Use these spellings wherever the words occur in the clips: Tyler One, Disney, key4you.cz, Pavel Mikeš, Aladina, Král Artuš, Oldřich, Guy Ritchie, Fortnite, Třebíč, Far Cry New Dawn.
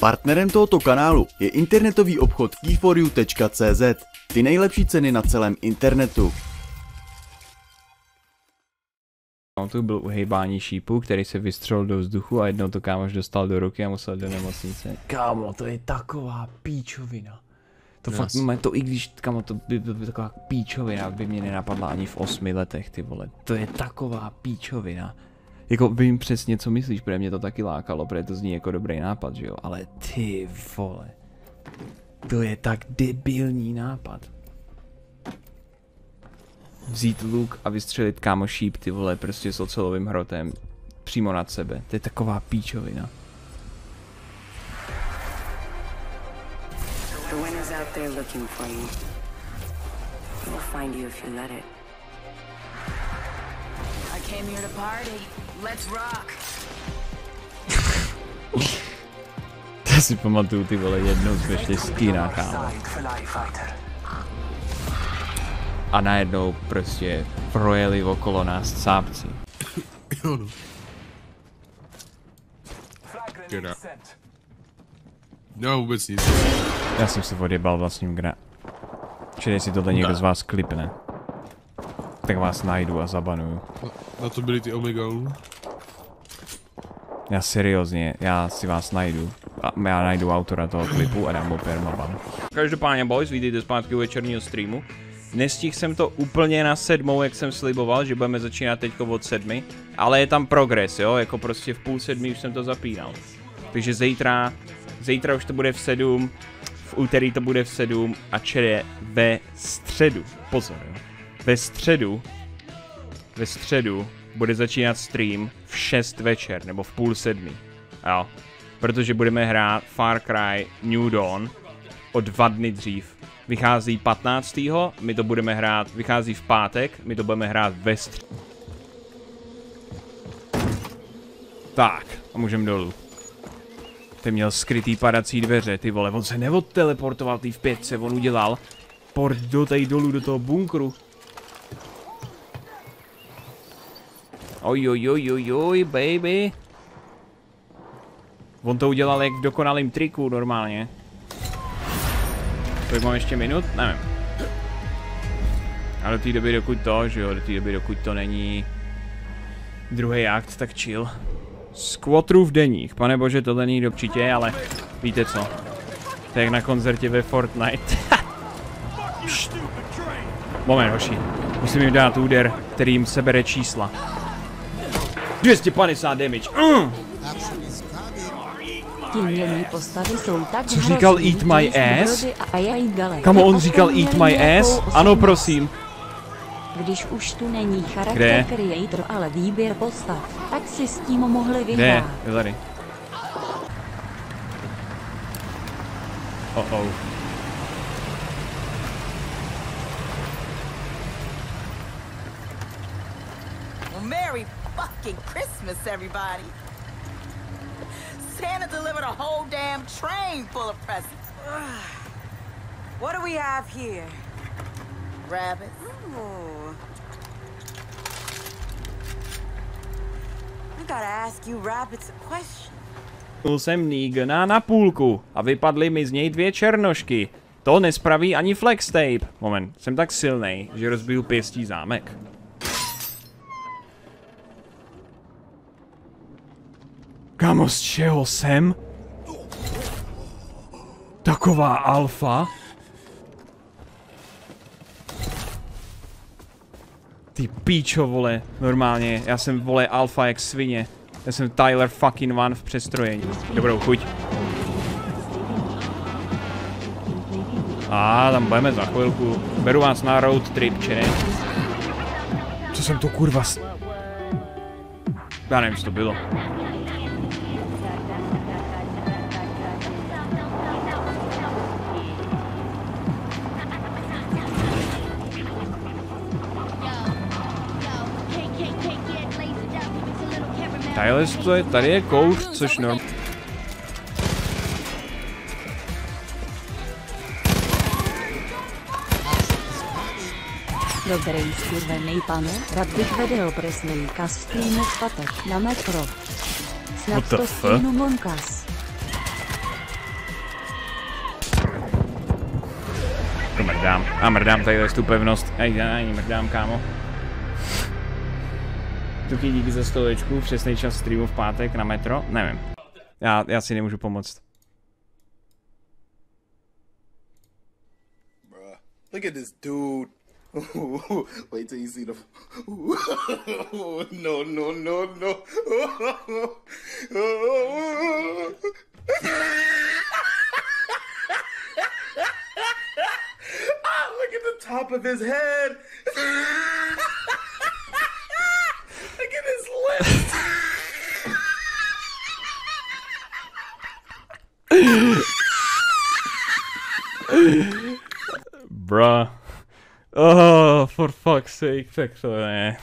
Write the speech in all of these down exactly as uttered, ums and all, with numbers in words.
Partnerem tohoto kanálu je internetový obchod key for you tečka cz. Ty nejlepší ceny na celém internetu. Tu byl uhejbání šípu, který se vystřelil do vzduchu a jednou to kámoš dostal do ruky a musel do nemocnice. Kámo, to je taková píčovina. To fakt, to i když, kámo, to by byla taková píčovina, by mě nenapadla ani v osmi letech, ty vole. To je taková píčovina. Jako vím přesně, co myslíš, protože mě to taky lákalo, protože to zní jako dobrý nápad, že jo, ale ty vole. To je tak debilní nápad. Vzít luk a vystřelit kámo šíp, ty vole, prostě s ocelovým hrotem přímo nad sebe. To je taková píčovina. To si pamatuju, ty vole, jednou zběžte skýná, kámo. A najednou prostě projeli okolo nás sápci. No, vůbec nic. Já jsem se odjebal vlastním gra. Čili si tohle někdo z vás klipne, tak vás najdu a zabanuju. Na, na to byly ty omegalu. Já seriózně, já si vás najdu. A já najdu autora toho klipu a dám mu permaban. Každopádně boys, vítejte zpátky u večerního streamu. Nestihl jsem to úplně na sedmou, jak jsem sliboval, že budeme začínat teďko od sedmi, ale je tam progres, jo, jako prostě v půl sedmi už jsem to zapínal. Takže zítra, zítra už to bude v sedm, v úterý to bude v sedm a čere ve středu, pozor, jo, ve středu, ve středu bude začínat stream v šest večer, nebo v půl sedmi, jo, protože budeme hrát Far Cry New Dawn o dva dny dřív. Vychází patnáctého My to budeme hrát, vychází v pátek, my to budeme hrát ve střed. Tak, a můžeme dolů. Ten měl skrytý padací dveře, ty vole, on se neodteleportoval tý v pětce, on udělal port do tej dolů do toho bunkru. Oj, oj, oj, oj, oj, baby. On to udělal jak v dokonalém triku normálně. Kolik mám ještě minut? Nevím. A do té doby, dokud to, že jo, do té doby, dokud to není druhý akt, tak chill. Squatrů v deních, pane bože, tohle není určitě, ale víte co? To je jak na koncertě ve Fortnite. Moment, hoši, musím jim dát úder, který jim sebere čísla. dvě stě padesát damage. Mm. Postavy jsou tak. Co říkal eat my ass? Kamo, on říkal eat my ass? Ano, prosím. Když už tu není charakter creator, ale výběr postav, tak si s tím mohli vyhrát. Kde? Je tady. Oh oh. Merry fucking Christmas, everybody. Santa delivered a whole damn train full of presents. What do we have here? Rabbits. Ooh. I gotta ask you rabbits a question. Byl jsem Neegana na půlku a vypadly mi z něj dvě černošky. To nespraví ani flex tape. Moment, jsem tak silnej, že rozbiju pěstí zámek. Kámo, z čeho jsem? Taková alfa? Ty píčo, vole, normálně, já jsem, vole, alfa jak svině. Já jsem Tyler fucking One v přestrojení. Dobrou chuť. A ah, tam budeme za chvilku. Beru vás na road trip, či ne? Co jsem to kurva s... Já nevím, co to bylo. Tyler, to je, tady je kouř, což norm... Dobrý skurvený pane, rád bych vedel presný kastýmu spatek na metro. Snad to stínu monkas. mrdám. A mrdám tady tu pevnost. Ej, já ani mrdám, kámo. Tuky, díky za stolečku, přesný čas streamu v pátek na metro, nevím. Já, já si nemůžu pomoct. Look at this dude. Wait till you see the. No, no, no, no. Ah, look at the top of his head. Look at his lips. Bruh. Oh, for fuck's sake, tak to ne.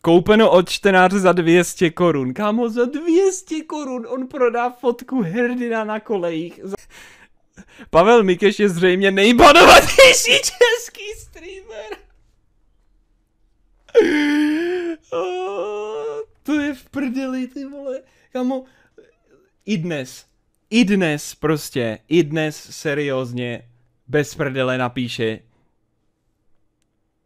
Koupeno od čtenáře za dvě stě korun. Kámo, za dvě stě korun on prodá fotku hrdina na kolejích. Za... Pavel Mikeš je zřejmě nejbadovanější český streamer. Oh, to je v prdeli, ty vole. Kámo, i dnes, i dnes prostě, i dnes seriózně bez prdele napíše,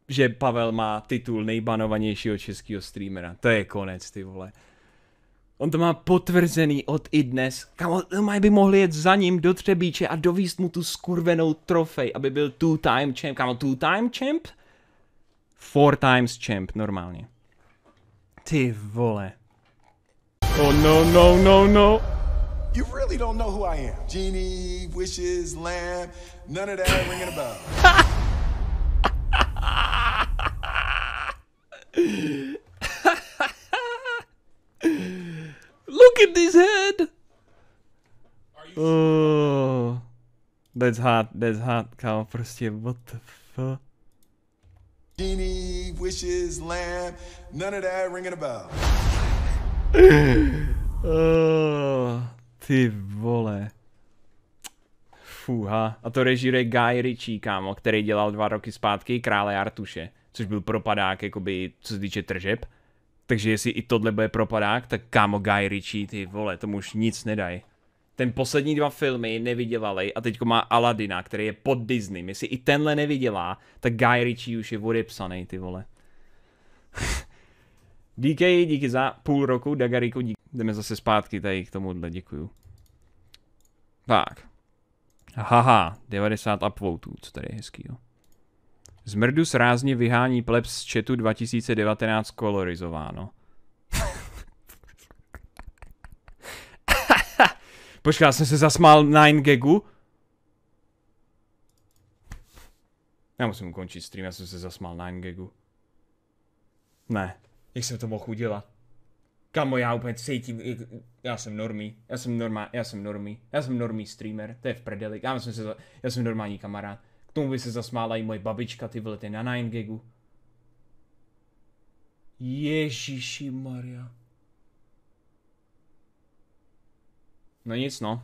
že Pavel má titul nejbanovanějšího českého streamera. To je konec, ty vole. On to má potvrzený od i dnes. Kámo, by mohli jet za ním do Třebíče a dovíst mu tu skurvenou trofej, aby byl two-time champ. Kámo, two-time champ? Four times champ, normálně. Ty vole. Oh no, no, no, no. You really don't know who I am. Genie, wishes, lamb, none of that ringing a bell. Look at this head. Oh, that's hot. That's hot, cow. Prostě, what the fuck? Genie, wishes, lamb, none of that ringing a bell. Oh. Ty vole. Fuha. A to režíruje Guy Ritchie, kámo, který dělal dva roky zpátky Krále Artuše, což byl propadák, jakoby, co se týče tržeb. Takže jestli i tohle bude propadák, tak kámo, Guy Ritchie, ty vole, tomu už nic nedají. Ten poslední dva filmy nevydělali a teďko má Aladina, který je pod Disney. Jestli i tenhle nevydělá, tak Guy Ritchie už je odepsaný, ty vole. Díky, díky za půl roku, Dagariku, díky. Jdeme zase zpátky tady k tomuhle, děkuju. Tak. Haha, devadesát upvotů, co tady je hezkýho. Zmrdu srázně vyhání plebs z chatu dva tisíce devatenáct kolorizováno. Počkej, jsem se zasmál nine gagu? Já musím ukončit stream, já jsem se zasmál nine gagu. Ne, jak jsem to mohl udělat? Kámo, já úplně cítím, já jsem normý, já jsem normální, já jsem normý, já jsem normý streamer, to je v prdeli, já jsem, se za, já jsem normální kamarád, k tomu by se zasmála i moje babička, ty vole, ty na nine gagu. Ježíši Maria. No nic no,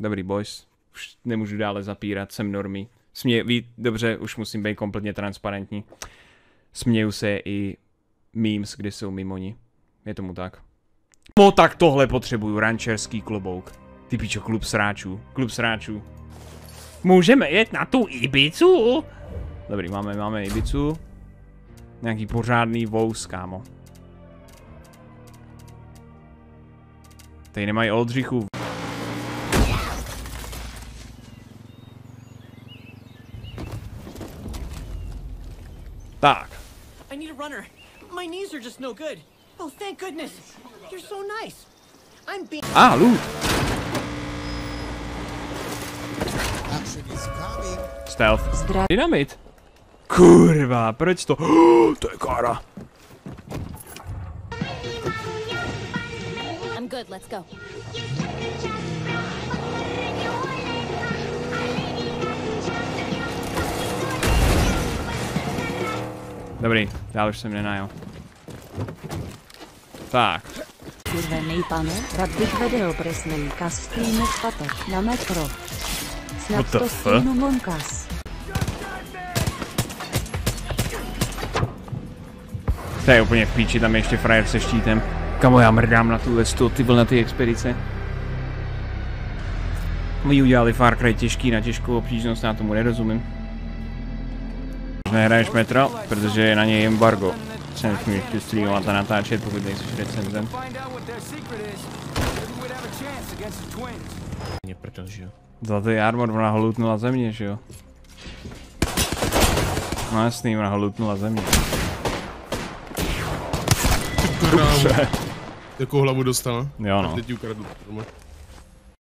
dobrý boys, už nemůžu dále zapírat, jsem normý, směju, ví, dobře, už musím být kompletně transparentní, směju se i memes, kde jsou mimoni. Je tomu tak. No tak tohle potřebuju, rančerský klobouk. Ty pičo, klub sráčů, klub sráčů. Můžeme jet na tu Ibicu? Dobrý, máme, máme Ibicu. Nějaký pořádný vous, kámo. Tady nemají Oldřichu. Tak. I need a runner. My knees are just no good. Oh, thank goodness. You're so nice. I'm being ah, loot. Stealth. Dynamit. Kurva, proč to? Oh, to je kára. I'm good, let's go. Dobrý, dál už jsem nenajel. Tak. Kurvený pane, rád bych vedel presný kas streamu v pátek na metro. Snad to streamu mám kas. To je úplně v píči, tam je ještě frajer se štítem. Kamo, já mrdám na tuhle stu, ty byl na ty expedice. Vy udělali Far Cry těžký na těžkou obtížnost, já tomu nerozumím. Nehraješ Metro, protože je na něj embargo. Nesmíš tu streamovat a natáčet, pokud nejsi recenzent. Zlatý armor, ona ho lootnula ze mě, že jo? No jasný, ona ho lootnula ze mě. Jakou hlavu dostal? Jo no. Teď ti ukradnu.